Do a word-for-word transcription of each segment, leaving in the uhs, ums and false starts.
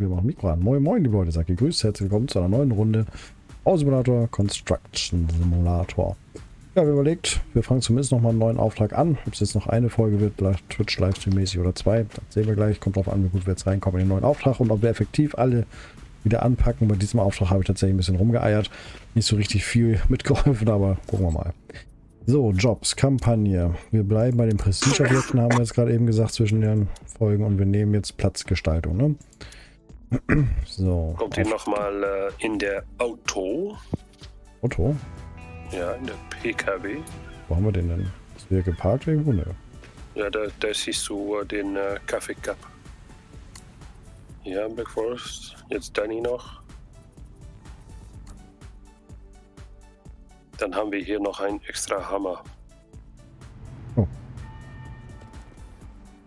Wir machen Mikro an. Moin moin liebe Leute, seid gegrüßt, herzlich willkommen zu einer neuen Runde Bausimulator, Construction Simulator. Ja, wir überlegt, wir fangen zumindest nochmal einen neuen Auftrag an. Ob es jetzt noch eine Folge wird, vielleicht Twitch-Livestream-mäßig oder zwei, das sehen wir gleich. Kommt drauf an, wie gut wir jetzt reinkommen in den neuen Auftrag und ob wir effektiv alle wieder anpacken. Bei diesem Auftrag habe ich tatsächlich ein bisschen rumgeeiert. Nicht so richtig viel mitgeholfen, aber gucken wir mal. So, Jobs, Kampagne. Wir bleiben bei den Prestige-Objekten, haben wir jetzt gerade eben gesagt, zwischen den Folgen, und wir nehmen jetzt Platzgestaltung. Ne? So. Kommt hier nochmal äh, in der Auto. Auto? Ja, in der P K W. Wo haben wir den denn? Ist der geparkt irgendwo? Ne? Ja, da, da siehst du den äh, Kaffee Cup. Ja, Blackforest. Jetzt Danny noch. Dann haben wir hier noch einen extra Hammer. Oh.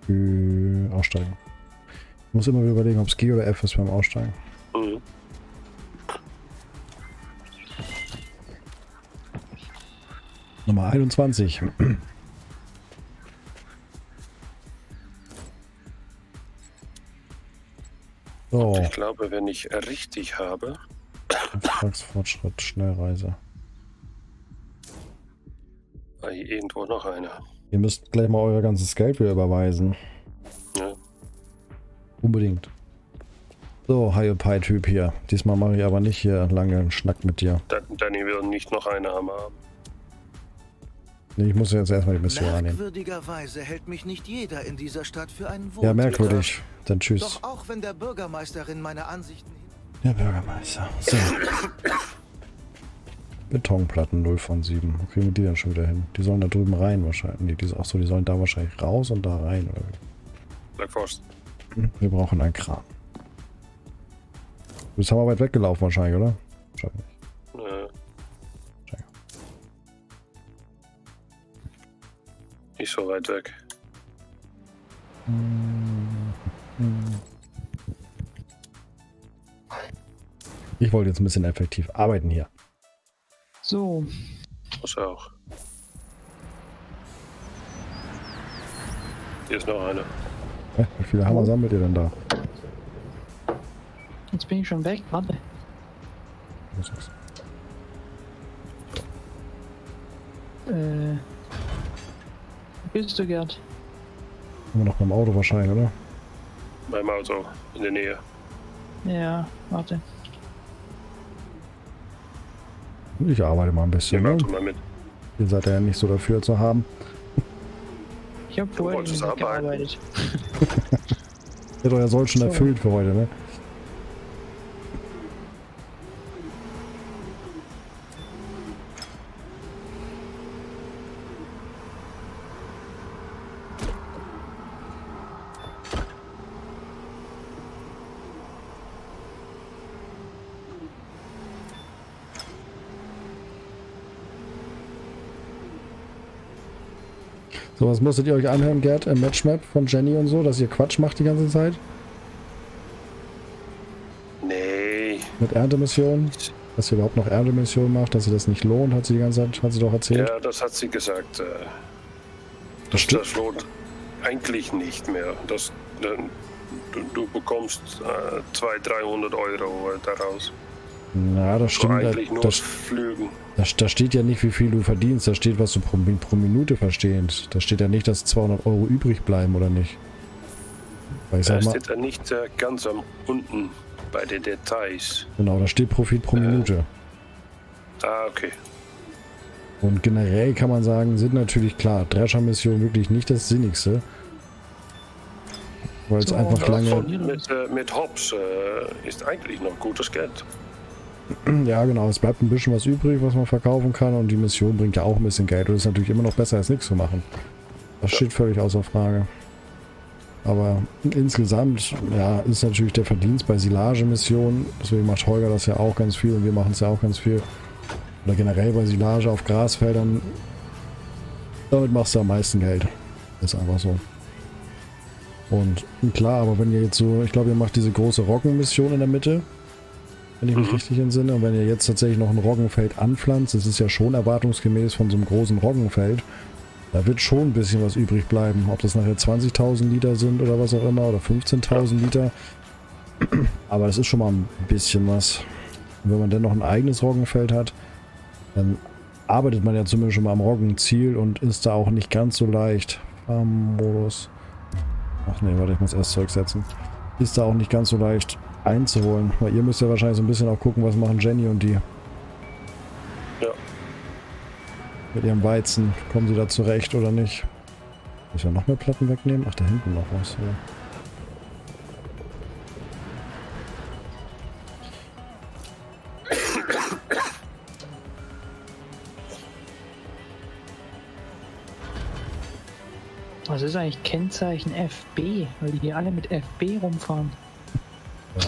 Äh, aussteigen. Ich muss immer wieder überlegen, ob es G oder F ist beim Aussteigen. Mhm. Nummer einundzwanzig. So. Ich glaube, wenn ich richtig habe... Auftragsfortschritt, Schnellreise. Ah, hier irgendwo noch einer. Ihr müsst gleich mal euer ganzes Geld wieder überweisen. Ja. Unbedingt. So, High-Pie-Typ hier. Diesmal mache ich aber nicht hier lange einen Schnack mit dir. Danny will nicht noch eine Hammer haben. Nee, ich muss jetzt erstmal die Mission annehmen. Merkwürdigerweise hält mich nicht jeder in dieser Stadt für einen Wohltäter. Ja, merkwürdig. Dann tschüss. Doch auch wenn der Bürgermeisterin meine Ansichten... Der Bürgermeister. So. Betonplatten null von sieben. Wo kriegen wir die dann schon wieder hin? Die sollen da drüben rein wahrscheinlich. Nee, die, ach so, die sollen da wahrscheinlich raus und da rein. Blackforest. Wir brauchen einen Kran. Du bist aber weit weggelaufen wahrscheinlich, oder? Wahrscheinlich nicht. Nicht so weit weg. Ich wollte jetzt ein bisschen effektiv arbeiten hier. So. Muss ja auch. Hier ist noch eine. Wie viele Hammer sammelt ihr denn da? Jetzt bin ich schon weg, warte. Was ist das? Äh. Bist du, Gerd? Immer noch beim Auto wahrscheinlich, oder? Beim Auto, in der Nähe. Ja, warte. Ich arbeite mal ein bisschen. Ja, mal mit. Ihr seid ja nicht so dafür zu haben. Ich hab vorher nicht gearbeitet. Ihr habt euer Soll schon erfüllt für heute, ne? So, was musstet ihr euch anhören, Gerd, im Matchmap von Jenny und so, dass ihr Quatsch macht die ganze Zeit? Nee. Mit Erntemission? Dass ihr überhaupt noch Erntemission macht, dass sie das nicht lohnt, hat sie die ganze Zeit, hat sie doch erzählt? Ja, das hat sie gesagt. Äh, das stimmt. Das lohnt eigentlich nicht mehr. Das, äh, du, du bekommst äh, zweihundert, dreihundert Euro äh, daraus. Na, das stimmt. Eigentlich nur das, Flügen. Da, da steht ja nicht, wie viel du verdienst. Da steht, was du pro, pro Minute verstehst. Da steht ja nicht, dass zweihundert Euro übrig bleiben oder nicht. Weil ich da sag mal, steht ja nicht äh, ganz am unten bei den Details. Genau, da steht Profit pro äh, Minute. Ah, okay. Und generell kann man sagen, sind natürlich klar Drescher-Missionen wirklich nicht das Sinnigste. Weil es so, einfach lange... Von, mit, äh, mit Hops äh, ist eigentlich noch gutes Geld. Ja, genau, es bleibt ein bisschen was übrig, was man verkaufen kann, und die Mission bringt ja auch ein bisschen Geld, und ist natürlich immer noch besser als nichts zu machen. Das ja. Steht völlig außer Frage. Aber insgesamt, ja, ist natürlich der Verdienst bei Silage-Missionen, deswegen macht Holger das ja auch ganz viel und wir machen es ja auch ganz viel. Oder generell bei Silage auf Grasfeldern, damit machst du am meisten Geld. Ist einfach so. Und klar, aber wenn ihr jetzt so, ich glaube, ihr macht diese große Roggen-Mission in der Mitte, wenn ich mich mhm. richtig entsinne. Und wenn ihr jetzt tatsächlich noch ein Roggenfeld anpflanzt, das ist ja schon erwartungsgemäß von so einem großen Roggenfeld, da wird schon ein bisschen was übrig bleiben. Ob das nachher zwanzigtausend Liter sind oder was auch immer, oder fünfzehntausend Liter, Aber das ist schon mal ein bisschen was. Und wenn man dann noch ein eigenes Roggenfeld hat, dann arbeitet man ja zumindest schon mal am Roggenziel und ist da auch nicht ganz so leicht. Farmmodus. Ach nee, warte, ich muss erst zurücksetzen. Ist da auch nicht ganz so leicht einzuholen. Weil ihr müsst ja wahrscheinlich so ein bisschen auch gucken, was machen Jenny und die. Ja. Mit ihrem Weizen. Kommen sie da zurecht oder nicht? Muss ich ja noch mehr Platten wegnehmen? Ach, da hinten noch was. Ja. Was ist eigentlich Kennzeichen F B? Weil die hier alle mit F B rumfahren. Ja,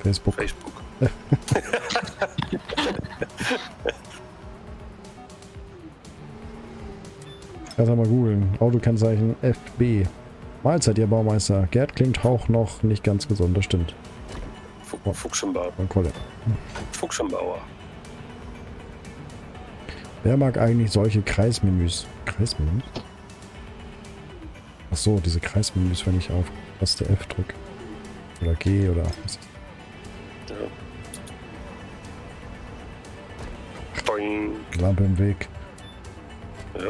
Facebook. Facebook. Lass mal googeln. Autokennzeichen F B. Mahlzeit, ihr Baumeister. Gerd klingt auch noch nicht ganz gesund, das stimmt. Fuchschenbauer. Fuchschenbauer. Wer mag eigentlich solche Kreismenüs? Kreismenüs? Ach so, diese Kreismenüs, wenn ich auf Taste F drücke. Oder G oder was. Ja. Lampe im Weg. Ja.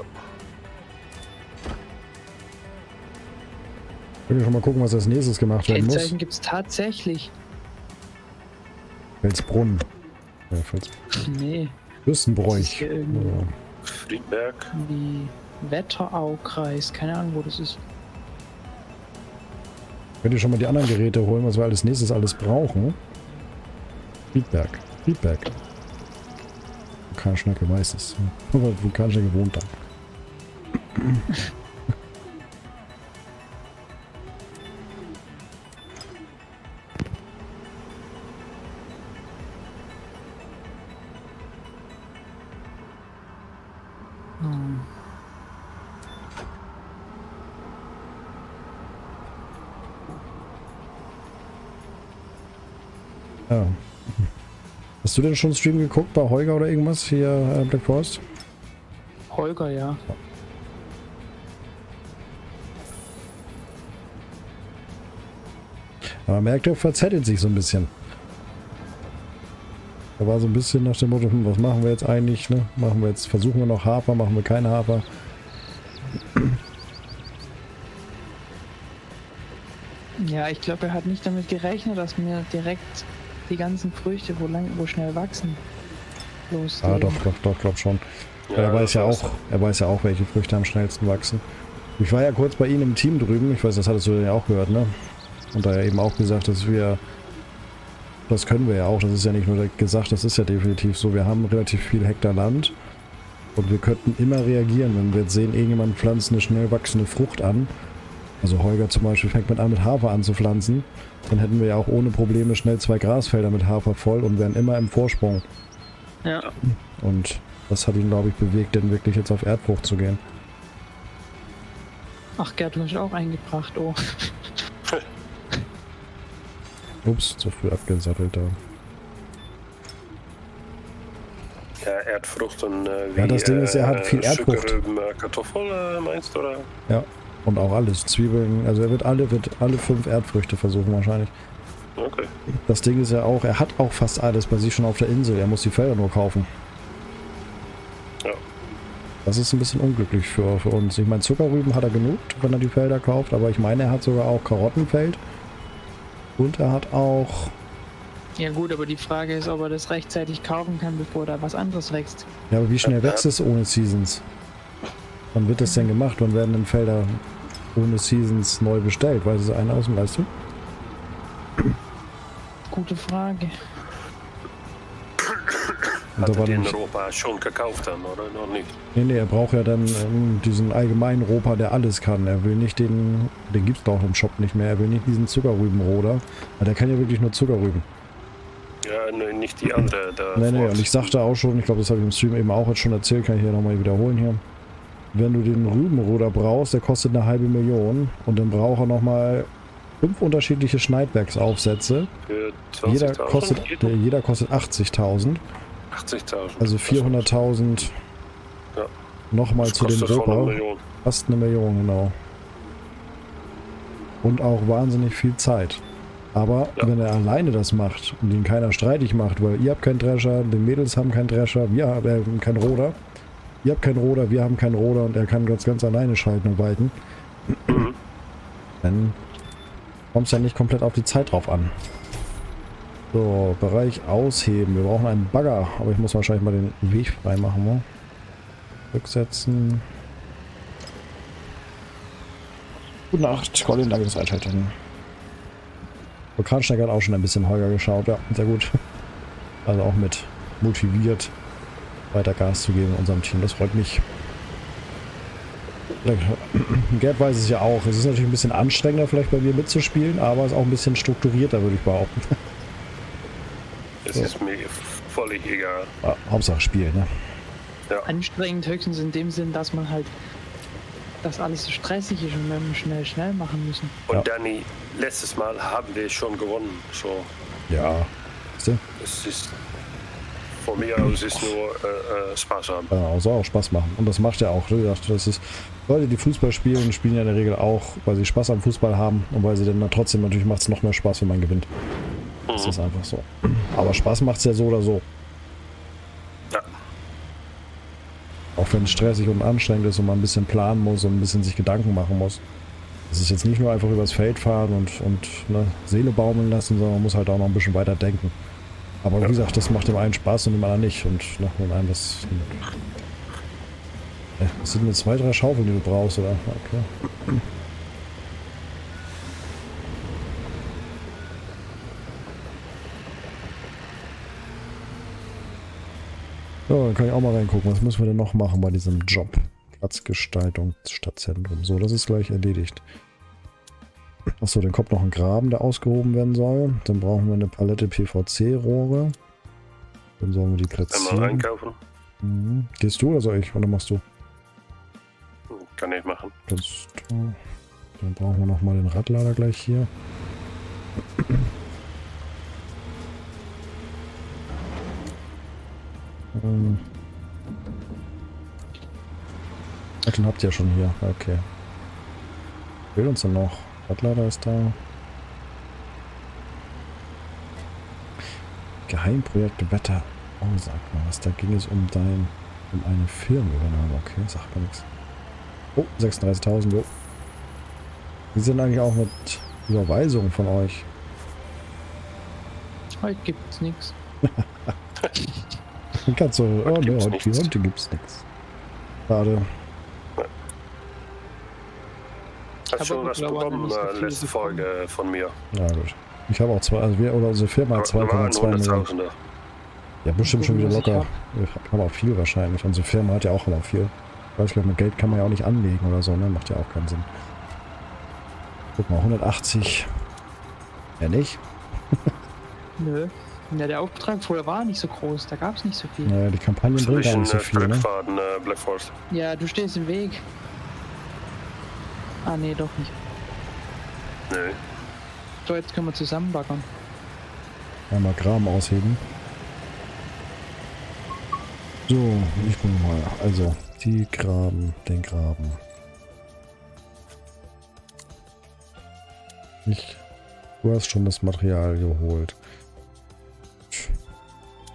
Ich will schon mal gucken, was als nächstes gemacht werden muss. Kennzeichen gibt es tatsächlich. Felsbrunn. Ja, Felsbrunn. Nee. Fürstenbräuch. Friedberg. Nee. Wetteraukreis, keine Ahnung, wo das ist. Könnt ihr schon mal die anderen Geräte holen, was wir als nächstes alles brauchen? Friedberg, Friedberg. Vulkanschnecke weiß es. Vulkanschnecke wohnt da. Ja. Hast du denn schon Stream geguckt bei Holger oder irgendwas hier äh, Blackforest? Holger, ja. ja. Aber merkt ihr, verzettelt sich so ein bisschen. Da war so ein bisschen nach dem Motto, hm, was machen wir jetzt eigentlich, ne? Machen wir jetzt, versuchen wir noch Hafer, machen wir keine Hafer. Ja, ich glaube, er hat nicht damit gerechnet, dass mir direkt die ganzen Früchte, wo lang, wo schnell wachsen, los. Ah, doch, doch, doch, glaube schon. Ja, er weiß ja auch, er weiß ja auch, welche Früchte am schnellsten wachsen. Ich war ja kurz bei Ihnen im Team drüben. Ich weiß, das hattest du ja auch gehört, ne? Und da ja eben auch gesagt, dass wir, das können wir ja auch. Das ist ja nicht nur gesagt, das ist ja definitiv so. Wir haben relativ viel Hektar Land und wir könnten immer reagieren, wenn wir jetzt sehen, irgendjemand pflanzt eine schnell wachsende Frucht an. Also Holger zum Beispiel fängt mit an, mit Hafer anzupflanzen. Dann hätten wir ja auch ohne Probleme schnell zwei Grasfelder mit Hafer voll und wären immer im Vorsprung. Ja. Und das hat ihn, glaube ich, bewegt, denn wirklich jetzt auf Erdfrucht zu gehen. Ach, Gerd hat mich auch eingebracht, oh. Ups, zu früh abgesattelt da. Ja, Erdfrucht und äh, wie, ja, das Ding ist, er hat viel äh, Erdfrucht. Kartoffeln, äh, meinst du, oder? Ja. Und auch alles, Zwiebeln, also er wird alle, wird alle fünf Erdfrüchte versuchen wahrscheinlich. Okay. Das Ding ist ja auch, er hat auch fast alles bei sich schon auf der Insel, er muss die Felder nur kaufen. Ja. Das ist ein bisschen unglücklich für, für uns. Ich meine, Zuckerrüben hat er genug, wenn er die Felder kauft, aber ich meine, er hat sogar auch Karottenfeld. Und er hat auch... Ja gut, aber die Frage ist, ob er das rechtzeitig kaufen kann, bevor da was anderes wächst. Ja, aber wie schnell wächst es ohne Seasons? Wann wird das denn gemacht? Wann werden denn Felder ohne Seasons neu bestellt? Weiß es einer aus dem Leistung? Gute Frage. Und hat er den Ropa schon gekauft dann, oder noch nicht? Nee, nee, er braucht ja dann ähm, diesen allgemeinen Ropa, der alles kann. Er will nicht den, den gibt es doch im Shop nicht mehr, er will nicht diesen Zuckerrübenroder. Aber der kann ja wirklich nur Zuckerrüben. Ja, nee, nicht die andere. Nee, nee, und ich sagte auch schon, ich glaube, das habe ich im Stream eben auch jetzt schon erzählt, kann ich hier nochmal wiederholen hier. Wenn du den Rübenroder brauchst, der kostet eine halbe Million und dann braucht er nochmal fünf unterschiedliche Schneidwerksaufsätze. Jeder kostet, jeder kostet achtzigtausend. achtzigtausend. Also vierhunderttausend. Ja. Nochmal zu dem Ropa. Fast eine Million, genau. Und auch wahnsinnig viel Zeit. Aber ja, wenn er alleine das macht und ihn keiner streitig macht, weil ihr habt keinen Drescher, die Mädels haben keinen Drescher, wir haben äh, keinen Roder, ihr habt keinen Roder, wir haben keinen Roder und er kann ganz, ganz alleine schalten und walten, mhm, dann kommt es ja nicht komplett auf die Zeit drauf an. So, Bereich ausheben. Wir brauchen einen Bagger, aber ich muss wahrscheinlich mal den Weg frei machen. Ne? Rücksetzen. Gute Nacht, Colin, danke fürs Einschalten. Kransteig hat auch schon ein bisschen Holger geschaut, ja, sehr gut. Also auch mit motiviert, weiter Gas zu geben in unserem Team, das freut mich. Gerd weiß es ja auch, es ist natürlich ein bisschen anstrengender vielleicht bei mir mitzuspielen, aber es ist auch ein bisschen strukturierter, würde ich behaupten. Es so. Ist mir völlig egal. Ah, Hauptsache Spiel, ne? Ja. Anstrengend höchstens in dem Sinn, dass man halt dass alles so stressig ist und wir schnell, schnell machen müssen. Und ja. Danny, letztes Mal haben wir schon gewonnen. So. Ja. Es ist, von mir aus ist nur äh, äh, Spaß haben. Genau, soll auch Spaß machen. Und das macht er auch. Das ist, Leute, die Fußball spielen, spielen ja in der Regel auch, weil sie Spaß am Fußball haben und weil sie dann trotzdem, natürlich macht es noch mehr Spaß, wenn man gewinnt. Mhm. Das ist einfach so. Aber Spaß macht es ja so oder so. Auch wenn es stressig und anstrengend ist und man ein bisschen planen muss und ein bisschen sich Gedanken machen muss. Es ist jetzt nicht nur einfach übers Feld fahren und, und ne, Seele baumeln lassen, sondern man muss halt auch noch ein bisschen weiter denken. Aber wie gesagt, das macht dem einen Spaß und dem anderen nicht. Und nach dem einen das... Das sind jetzt zwei, drei Schaufeln, die du brauchst, oder? Okay. So, dann kann ich auch mal reingucken. Was müssen wir denn noch machen bei diesem Job? Platzgestaltung, Stadtzentrum. So, das ist gleich erledigt. Achso, dann kommt noch ein Graben, der ausgehoben werden soll. Dann brauchen wir eine Palette P V C-Rohre. Dann sollen wir die platzieren. Einmal einkaufen. Mhm. Gehst du oder soll ich? Oder machst du? Kann ich machen. Kannst du. Dann brauchen wir nochmal den Radlader gleich hier. Ähm. Ach, den habt ihr ja schon hier. Okay. Will uns denn noch? Radlader ist da. Geheimprojekte Wetter. Oh, sag mal was. Da ging es um dein, um eine Firmenübernahme. Okay, sagt mir nichts. Oh, sechsunddreißigtausend. Oh. Wie sind eigentlich auch mit Überweisungen von euch? Heute gibt's nichts. Ganz so, oh ne, heute gibt's nichts. Schade. Hast schon was bekommen, äh, letzte Folge von mir. Ja gut. Ich habe auch zwei, also wir oder unsere Firma hat zwei Komma zwei Millionen. Ja, bestimmt schon wieder locker. Ich habe auch viel wahrscheinlich. Unsere Firma hat ja auch immer viel. Weil ich glaube, mit Geld kann man ja auch nicht anlegen oder so, ne? Macht ja auch keinen Sinn. Guck mal, hundertachtzig. Ja nicht? Nö. Ja, der Auftrag vorher war nicht so groß, da gab es nicht so viel. Naja, die Kampagne bringt gar nicht so viel, ne? Äh, Blackforest. Ja, du stehst im Weg. Ah, nee, doch nicht. Nee. So, jetzt können wir zusammen baggern. Einmal Graben ausheben. So, ich bin mal. Also, die Graben, den Graben. Ich, du hast schon das Material geholt.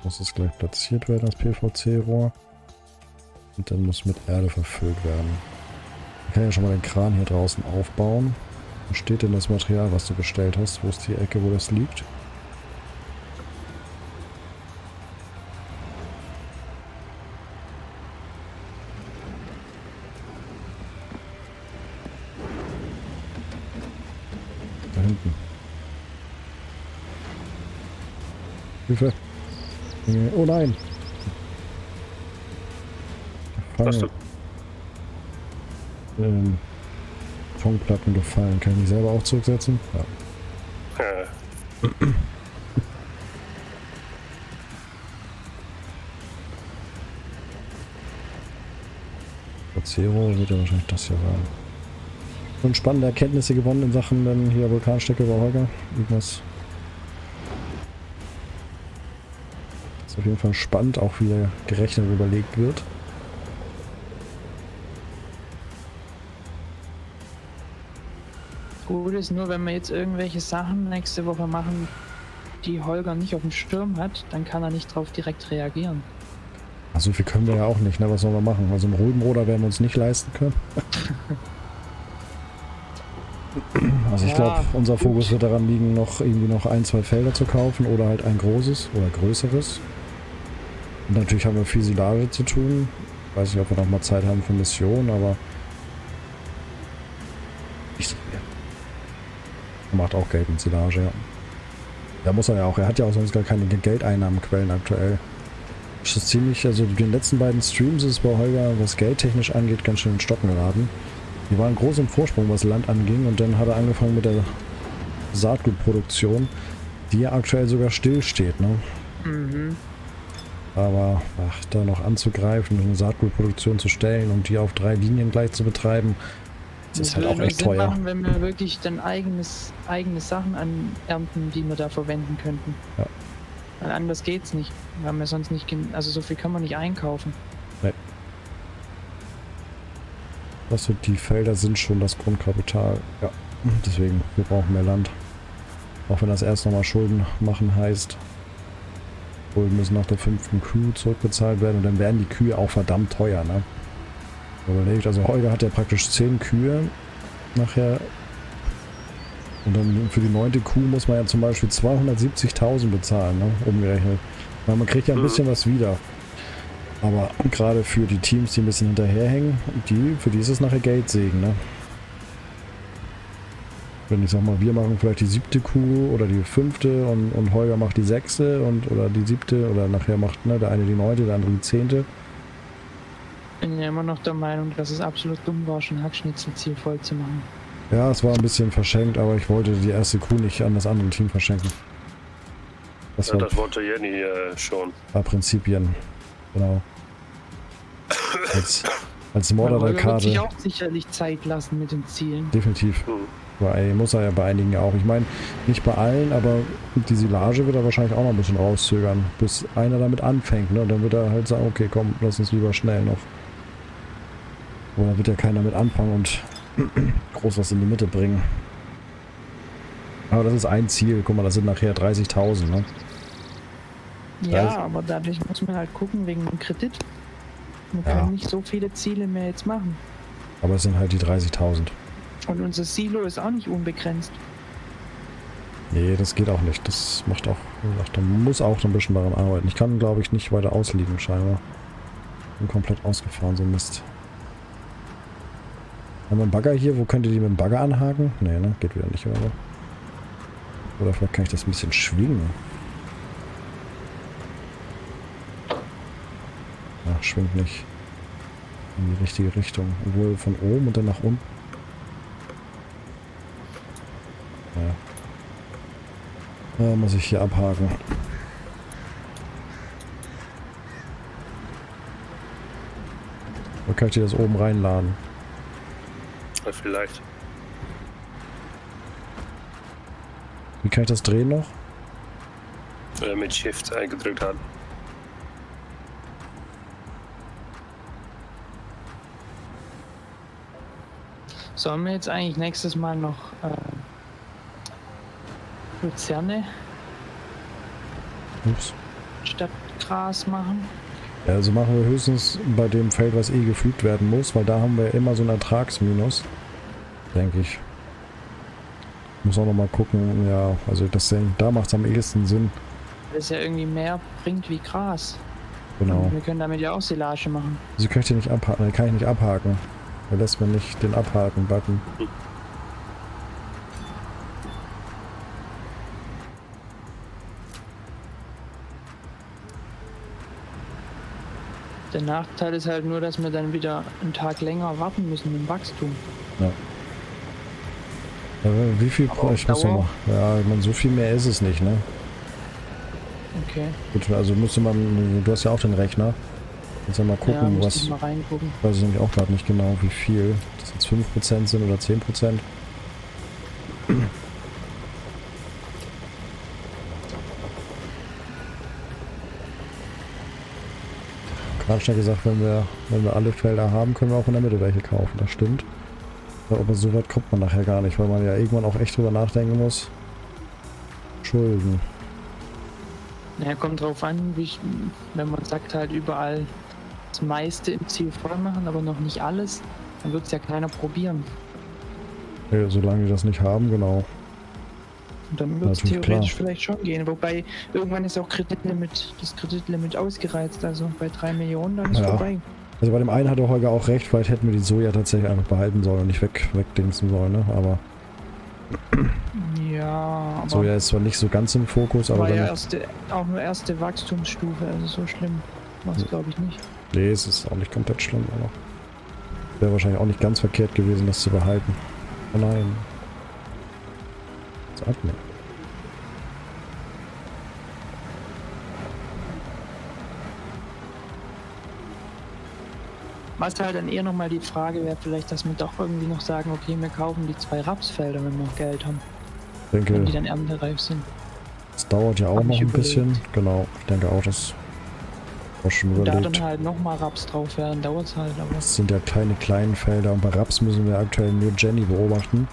Muss es gleich platziert werden, das P V C-Rohr. Und dann muss mit Erde verfüllt werden. Ich kann ja schon mal den Kran hier draußen aufbauen. Wo steht denn das Material, was du bestellt hast? Wo ist die Ecke, wo das liegt? Da hinten. Hilfe! Oh nein! Was du? Ähm, Betonplatten gefallen. Kann ich mich selber auch zurücksetzen? Ja. Äh. Zero wird ja wahrscheinlich das hier sein. Und spannende Erkenntnisse gewonnen in Sachen dann hier Vulkanstecke bei Holger. Irgendwas. Auf jeden Fall spannend, auch wieder gerechnet und überlegt wird. Gut ist nur, wenn wir jetzt irgendwelche Sachen nächste Woche machen, die Holger nicht auf dem Schirm hat, dann kann er nicht drauf direkt reagieren. So viel können wir ja auch nicht, ne? Was sollen wir machen? Also einen Rübenroder werden wir uns nicht leisten können. Also ich glaube, unser Fokus wird daran liegen, noch irgendwie noch ein, zwei Felder zu kaufen oder halt ein großes oder größeres. Und natürlich haben wir viel Silage zu tun. Ich weiß nicht, ob wir noch mal Zeit haben für Missionen, aber ich so viel. Macht auch Geld mit Silage, ja. Da muss er ja auch. Er hat ja auch sonst gar keine Geldeinnahmenquellen aktuell. Das ist ziemlich, also den letzten beiden Streams ist bei Holger, was geldtechnisch angeht, ganz schön in Stocken geraten. Wir waren groß im Vorsprung, was Land anging, und dann hat er angefangen mit der Saatgutproduktion, die ja aktuell sogar stillsteht, ne? Mhm. Aber ach, da noch anzugreifen, eine Saatgutproduktion zu stellen und die auf drei Linien gleich zu betreiben, das, das ist halt auch echt Sinn teuer. Machen, wenn wir wirklich dann eigenes, eigene Sachen anernten, die wir da verwenden könnten. Ja. Weil anders geht's nicht. Wir haben ja sonst nicht, also so viel kann man nicht einkaufen. Nee. Also die Felder sind schon das Grundkapital. Ja, deswegen, wir brauchen mehr Land. Auch wenn das erst nochmal Schulden machen heißt. Schulden müssen nach der fünften Crew zurückbezahlt werden, und dann werden die Kühe auch verdammt teuer, ne? Überlegt, also Holger hat ja praktisch zehn Kühe nachher. Und dann für die neunte Kuh muss man ja zum Beispiel zweihundertsiebzigtausend bezahlen, ne? Umgerechnet. Weil man kriegt ja ein bisschen was wieder. Aber gerade für die Teams, die ein bisschen hinterherhängen, die, für die ist es nachher Geldsegen, ne? Wenn ich sag mal, wir machen vielleicht die siebte Kuh oder die fünfte und, und Holger macht die sechste und oder die siebte oder nachher macht, ne, der eine die neunte, der andere die zehnte. Ich bin ja immer noch der Meinung, dass es absolut dumm war, schon Hackschnitzelziel voll zu machen. Ja, es war ein bisschen verschenkt, aber ich wollte die erste Kuh nicht an das andere Team verschenken. Das, ja, war das wollte Jenny äh, schon. War Prinzipien, genau. Als, als Mörder der Karte. Wird sich auch sicherlich Zeit lassen mit den Zielen. Definitiv. Hm. Weil, muss er ja bei einigen auch. Ich meine, nicht bei allen, aber die Silage wird er wahrscheinlich auch noch ein bisschen rauszögern, bis einer damit anfängt. Ne? Und dann wird er halt sagen, okay, komm, lass uns lieber schnell noch. Aber da wird ja keiner mit anfangen und groß was in die Mitte bringen. Aber das ist ein Ziel. Guck mal, das sind nachher dreißigtausend, ne? Ja, aber dadurch muss man halt gucken, wegen dem Kredit. Wir ja. können nicht so viele Ziele mehr jetzt machen. Aber es sind halt die dreißigtausend. Und unser Silo ist auch nicht unbegrenzt. Nee, das geht auch nicht. Das macht auch... Da muss auch ein bisschen daran arbeiten. Ich kann, glaube ich, nicht weiter ausliegen, scheinbar. Bin komplett ausgefahren, so Mist. Haben wir einen Bagger hier? Wo könnt ihr die mit dem Bagger anhaken? Nee, ne? Geht wieder nicht, oder? Oder vielleicht kann ich das ein bisschen schwingen. Ach, schwingt nicht. In die richtige Richtung. Obwohl von oben und dann nach unten. Ja. Da muss ich hier abhaken. Oder kann ich dir das oben reinladen? Vielleicht. Wie kann ich das drehen noch? Oder mit Shift eingedrückt haben. Sollen wir jetzt eigentlich nächstes Mal noch äh, Luzerne Ups. statt Gras machen? Ja, also machen wir höchstens bei dem Feld, was eh gepflügt werden muss, weil da haben wir immer so ein Ertragsminus, denke ich. Muss auch noch mal gucken, ja, also das Ding, da macht es am ehesten Sinn. Weil es ja irgendwie mehr bringt wie Gras. Genau. Und wir können damit ja auch Silage machen. Also kann ich den nicht abhaken, kann ich nicht abhaken. Da lässt man nicht den Abhaken-Button. Der Nachteil ist halt nur, dass wir dann wieder einen Tag länger warten müssen im Wachstum. Ja. Aber wie viel Aber ich muss noch Ja, ich meine, so viel mehr ist es nicht, ne? Okay. Gut, also müsste man, du hast ja auch den Rechner. Jetzt mal gucken, ja, was. Ich mal reingucken. Weiß ich nämlich auch gerade nicht genau, wie viel. Das jetzt fünf Prozent sind oder zehn Prozent. Schnell gesagt, wenn wir, wenn wir alle Felder haben, können wir auch in der Mitte welche kaufen. Das stimmt. Aber so weit kommt man nachher gar nicht, weil man ja irgendwann auch echt drüber nachdenken muss. Schulden. Naja, kommt drauf an, wie ich, wenn man sagt, halt überall das meiste im Ziel voll machen, aber noch nicht alles, dann wird es ja keiner probieren. Ja, solange die das nicht haben, genau. Und dann wird es theoretisch klar. Vielleicht schon gehen, wobei irgendwann ist auch Kreditlimit, das Kreditlimit ausgereizt, also bei drei Millionen, dann ist ja vorbei. Also bei dem einen hatte Holger auch recht, vielleicht hätten wir die Soja tatsächlich einfach behalten sollen und nicht weg, wegdingsen sollen, ne? Aber... Ja, aber... Soja ist zwar nicht so ganz im Fokus, aber... War ja erste, auch nur erste Wachstumsstufe, also so schlimm war es, glaube ich, nicht. Nee, es ist auch nicht komplett schlimm, aber... Wäre wahrscheinlich auch nicht ganz verkehrt gewesen, das zu behalten. Oh nein. Jetzt atmen. Was halt dann eher nochmal die Frage wäre, vielleicht, dass wir doch irgendwie noch sagen, okay, wir kaufen die zwei Rapsfelder, wenn wir noch Geld haben. Ich denke, wenn die dann erntereif sind. Das dauert ja auch noch ein bisschen. Genau, ich denke auch, das war schon überlegt. Und da dann halt nochmal Raps drauf werden, dauert es halt. Aber das sind ja keine kleinen Felder und bei Raps müssen wir aktuell nur Jenny beobachten.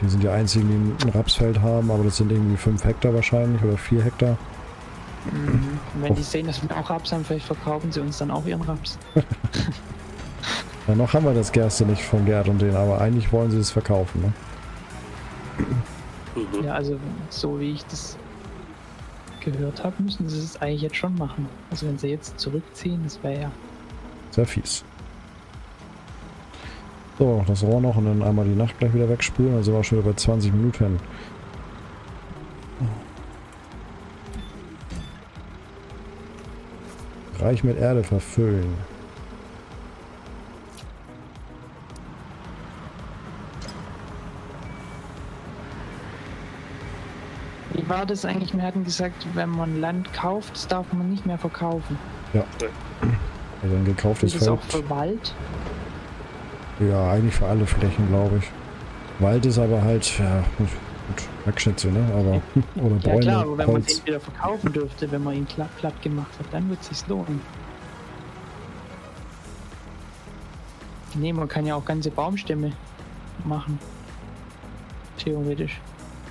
Wir sind die einzigen, die ein Rapsfeld haben, aber das sind irgendwie fünf Hektar wahrscheinlich oder vier Hektar. Mhm. Wenn oh. die sehen, dass wir auch Raps haben, vielleicht verkaufen sie uns dann auch ihren Raps. Ja, noch haben wir das Gerste nicht von Gerd und denen, aber eigentlich wollen sie es verkaufen, ne? Ja, also so wie ich das gehört habe, müssen sie es eigentlich jetzt schon machen. Also wenn sie jetzt zurückziehen, das wäre ja... Sehr fies. So, das Rohr noch und dann einmal die Nacht gleich wieder wegspülen, also sind wir schon wieder bei zwanzig Minuten. Reich mit Erde verfüllen. Wie war das eigentlich? Wir hatten gesagt, wenn man Land kauft, das darf man nicht mehr verkaufen. Ja. Also ein gekauftes Feld. Ist das auch für Wald? Ja, eigentlich für alle Flächen, glaube ich. Wald ist aber halt, ja, gut, Wegschnitze, ne? Aber, oder Bäume, ja klar, aber wenn man den wieder verkaufen dürfte, wenn man ihn platt gemacht hat, dann wird es sich lohnen. Nee, man kann ja auch ganze Baumstämme machen. Theoretisch.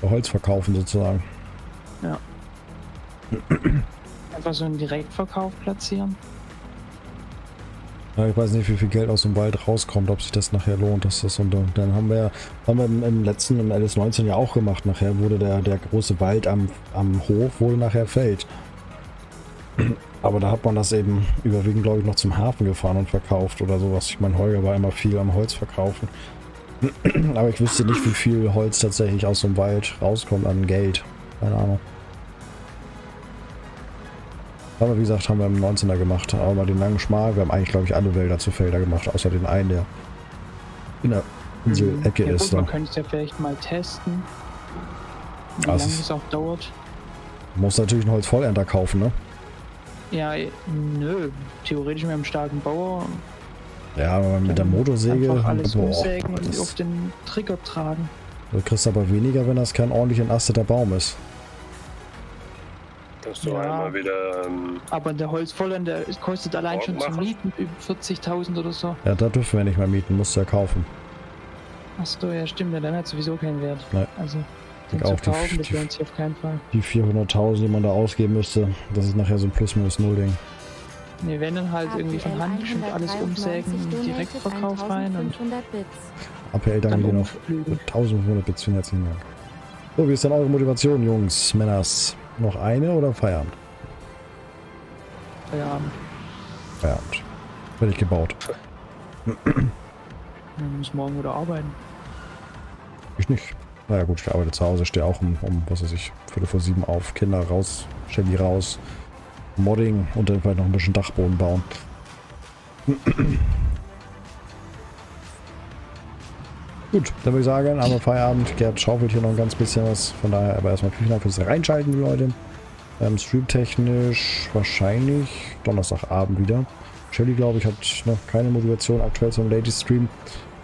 Holz verkaufen sozusagen. Ja. Einfach so einen Direktverkauf platzieren. Ja, ich weiß nicht, wie viel Geld aus dem Wald rauskommt, ob sich das nachher lohnt, dass das und dann haben wir ja, haben wir im, im letzten, im L S neunzehn ja auch gemacht, nachher wurde der, der große Wald am, am Hof wurde nachher fällt. Aber da hat man das eben überwiegend, glaube ich, noch zum Hafen gefahren und verkauft oder sowas. Ich meine, Holger war immer viel am Holz verkaufen. Aber ich wüsste nicht, wie viel Holz tatsächlich aus dem Wald rauskommt an Geld. Keine Ahnung. Aber wie gesagt, haben wir im neunzehner gemacht. Aber mal den langen Schmal. Wir haben eigentlich, glaube ich, alle Wälder zu Felder gemacht. Außer den einen, der in der Insel-Ecke mhm. ist. Ja, gut, man könnte es ja vielleicht mal testen. Wie also lange es auch dauert. Muss natürlich einen Holzvollender kaufen, ne? Ja, nö. Theoretisch mit einem starken Bauer. Ja, aber mit der Motorsäge alles boah, umsägen und auf den Trigger tragen. Du kriegst aber weniger, wenn das kein ordentlich entlasteter Baum ist. Das ist doch ja, einmal wieder... Ähm, aber der Holzvollender kostet allein schon zu mieten über vierzigtausend oder so. Ja, da dürfen wir nicht mehr mieten, musst du ja kaufen. Achso, ja stimmt, ja, dann hat sowieso keinen Wert. Nein. Also, den ich zu auch kaufen, die, das die, uns hier auf keinen Fall. Die vierhunderttausend, die man da ausgeben müsste, das ist nachher so ein Plus-Minus-Null-Ding. Ne, wenn dann halt irgendwie von Hand geschnitten alles umsägen und Direktverkauf rein und... A P L, danke dir noch. eintausendfünfhundert Bits, vielen herzlichen Dank. So, wie ist denn eure Motivation, Jungs, Männers? Noch eine oder Feierabend? Feierabend. Feierabend. Fertig gebaut. Wir müssen morgen wieder arbeiten. Ich nicht. Naja gut, ich arbeite zu Hause, stehe auch um, um was weiß ich, Viertel vor sieben auf. Kinder raus, Shelly raus. Modding und dann vielleicht noch ein bisschen Dachboden bauen. Gut, dann würde ich sagen, aber Feierabend. Gerd schaufelt hier noch ein ganz bisschen was. Von daher aber erstmal vielen Dank fürs Reinschalten, Leute. Ähm, Streamtechnisch wahrscheinlich Donnerstagabend wieder. Shelly, glaube ich, hat noch keine Motivation aktuell zum Ladies Stream.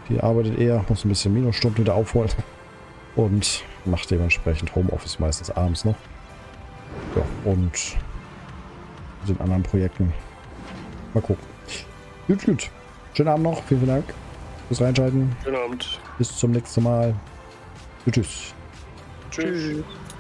Die arbeitet eher, muss ein bisschen Minusstunden wieder aufholen. Und macht dementsprechend Homeoffice meistens abends noch. Ja, und... in anderen Projekten. Mal gucken. Gut, gut. Schönen Abend noch. Vielen, vielen Dank. fürs Reinschalten. Guten Abend. Bis zum nächsten Mal. Tschüss. Tschüss. Tschüss.